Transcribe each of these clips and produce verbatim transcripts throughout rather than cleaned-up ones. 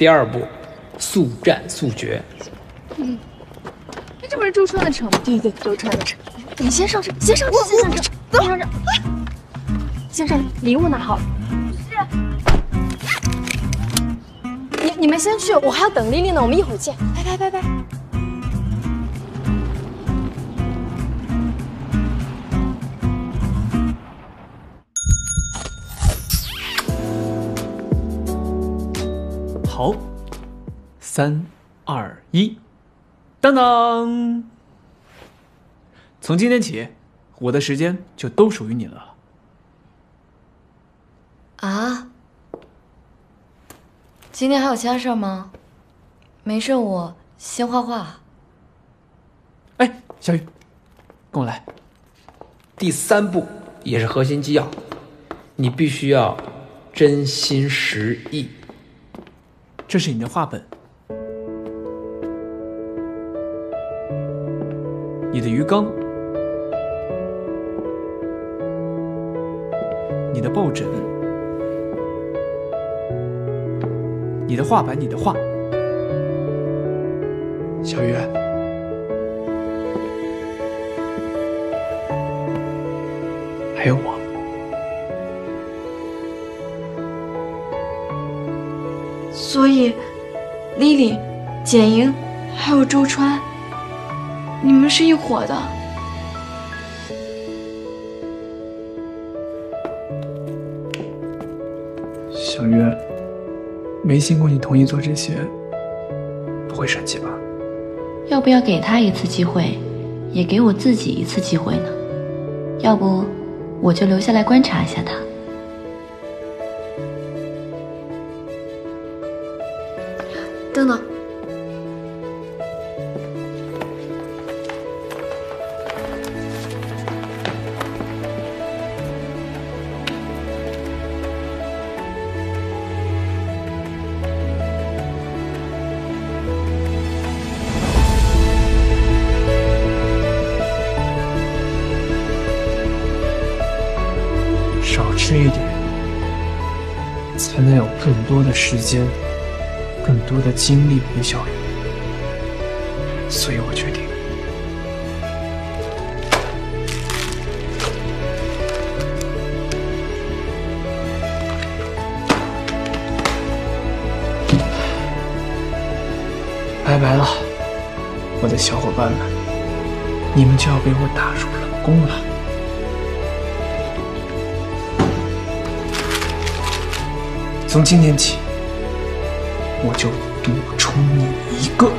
第二步，速战速决。嗯，那这不是周川的车吗？对对，周川的车。你先上车，先上车，先上车，走，上车。先生，礼物拿好了。是。你你们先去，我还要等丽丽呢，我们一会儿见。拜拜拜拜。 好，三二一，当当！从今天起，我的时间就都属于你了。啊？今天还有其他事吗？没事，我先画画。哎，小雨，跟我来。第三步也是核心基要，你必须要真心实意。 这是你的画本，你的鱼缸，你的抱枕，你的画板，你的画。小雨，还有我。 所以，丽丽、简莹，还有周川，你们是一伙的。小月，没经过你同意做这些，不会生气吧？要不要给他一次机会，也给我自己一次机会呢？要不，我就留下来观察一下他。 等等，少吃一点，才能有更多的时间。 更多的精力陪小雨，所以我决定拜拜了，我的小伙伴们，你们就要被我打入冷宫了。 从今天起。 我就独宠你一个。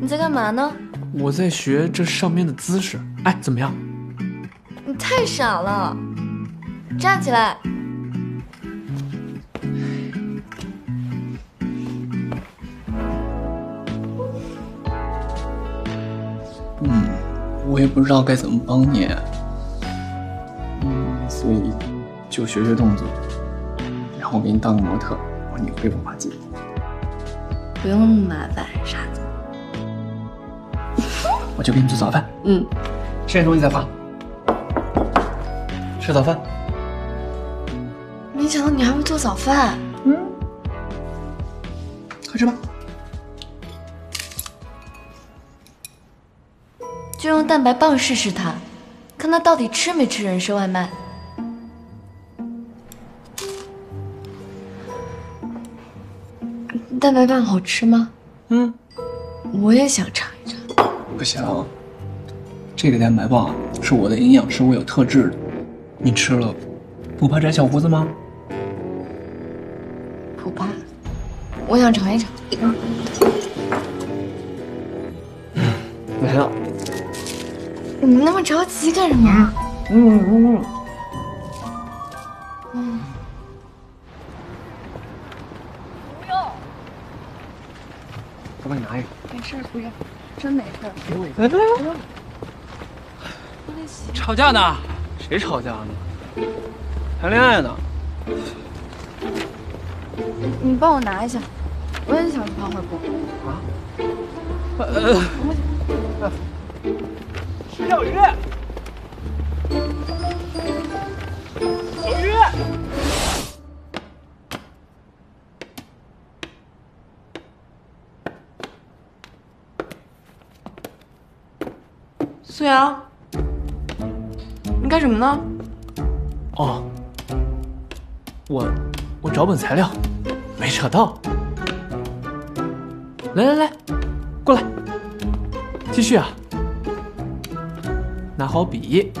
你在干嘛呢？我在学这上面的姿势。哎，怎么样？你太傻了！站起来。嗯，我也不知道该怎么帮你。 所以就学学动作，然后我给你当个模特，帮你绘画技。不用那么麻烦，傻子。我就给你做早饭。嗯，吃点东西再发。吃早饭。没想到你还会做早饭。嗯。快吃吧。就用蛋白棒试试它，看它到底吃没吃人参外卖。 蛋白棒好吃吗？嗯，我也想尝一尝。不行，这个蛋白棒是我的营养师为我特制的，你吃了不怕长小胡子吗？不怕，我想尝一尝。嗯，来了。你那么着急干什么？嗯嗯嗯。 我帮你拿一个，没事，不用，真没事。给我一个。哎哎哎！吵架呢？谁吵架呢？谈恋爱呢？你你帮我拿一下，我也想吃泡菜锅。啊？呃，小鱼，小鱼，苏阳，你干什么呢？哦，我我找本材料，没找到。来来来，过来，继续啊。 拿好笔，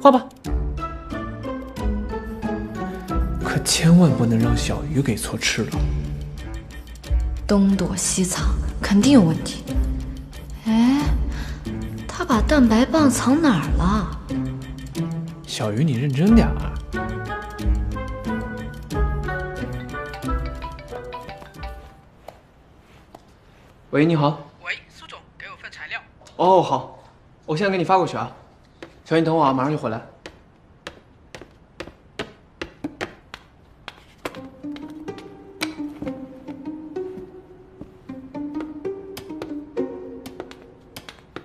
画吧。可千万不能让小鱼给错吃了。东躲西藏，肯定有问题。哎，他把蛋白棒藏哪儿了？小鱼，你认真点啊！ 喂，你好。喂，苏总，给我份材料。哦，好，我现在给你发过去啊。小云，你等我啊，马上就回来。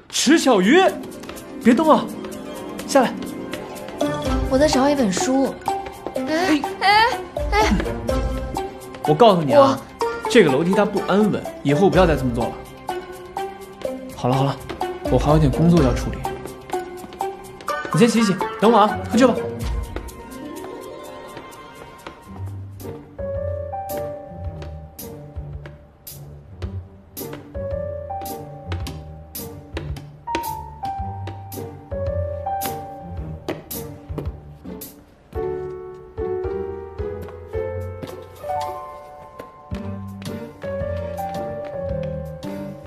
池小鱼，别动啊，下来。我在找一本书。哎哎哎！我告诉你啊。 这个楼梯它不安稳，以后不要再这么做了。好了好了，我还有点工作要处理，你先洗洗，等我啊，回去吧。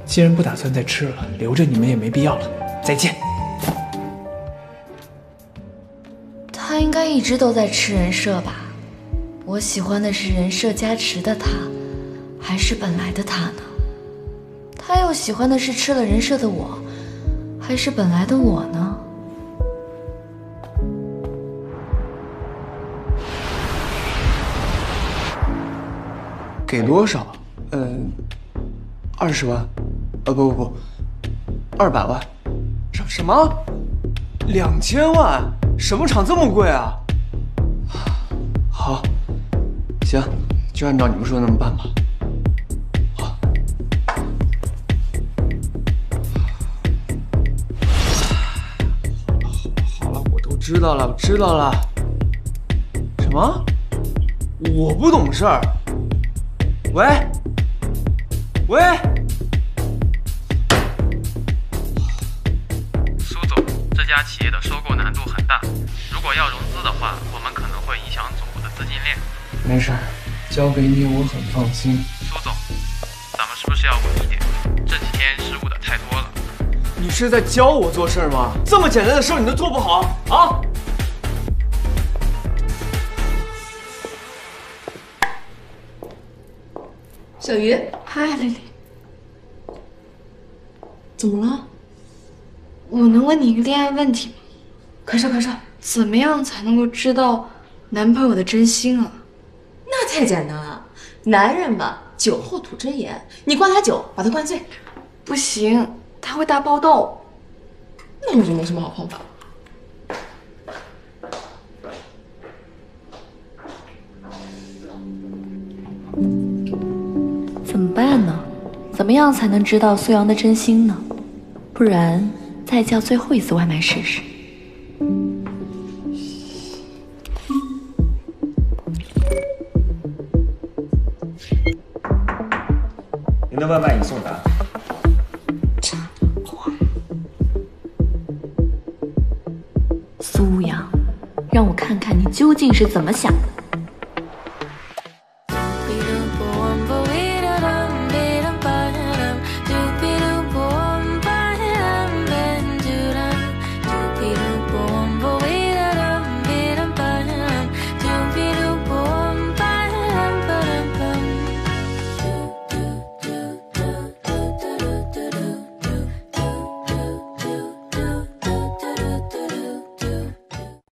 既然不打算再吃了，留着你们也没必要了。再见。他应该一直都在吃人设吧？我喜欢的是人设加持的他，还是本来的他呢？他又喜欢的是吃了人设的我，还是本来的我呢？ 给多少？嗯、呃，二十万。 啊、哦、不不不，二百万，什什么？两千万？什么厂这么贵啊？好，行，就按照你们说的那么办吧。好。好了好了，我都知道了，我知道了。什么？我不懂事儿。喂，喂。 这家企业的收购难度很大，如果要融资的话，我们可能会影响总部的资金链。没事，交给你我很放心。苏总，咱们是不是要稳一点？这几天失误的太多了。你是在教我做事吗？这么简单的事你都做不好啊！小鱼，嗨，丽丽，怎么了？ 我能问你一个恋爱问题吗？快说快说，怎么样才能够知道男朋友的真心啊？那太简单了，男人嘛，酒后吐真言，你灌他酒，把他灌醉，不行，他会大爆痘。那我就没什么好方法。怎么办呢？怎么样才能知道苏阳的真心呢？不然。 再叫最后一次外卖试试。您的外卖已送达。真坏！苏阳，让我看看你究竟是怎么想的。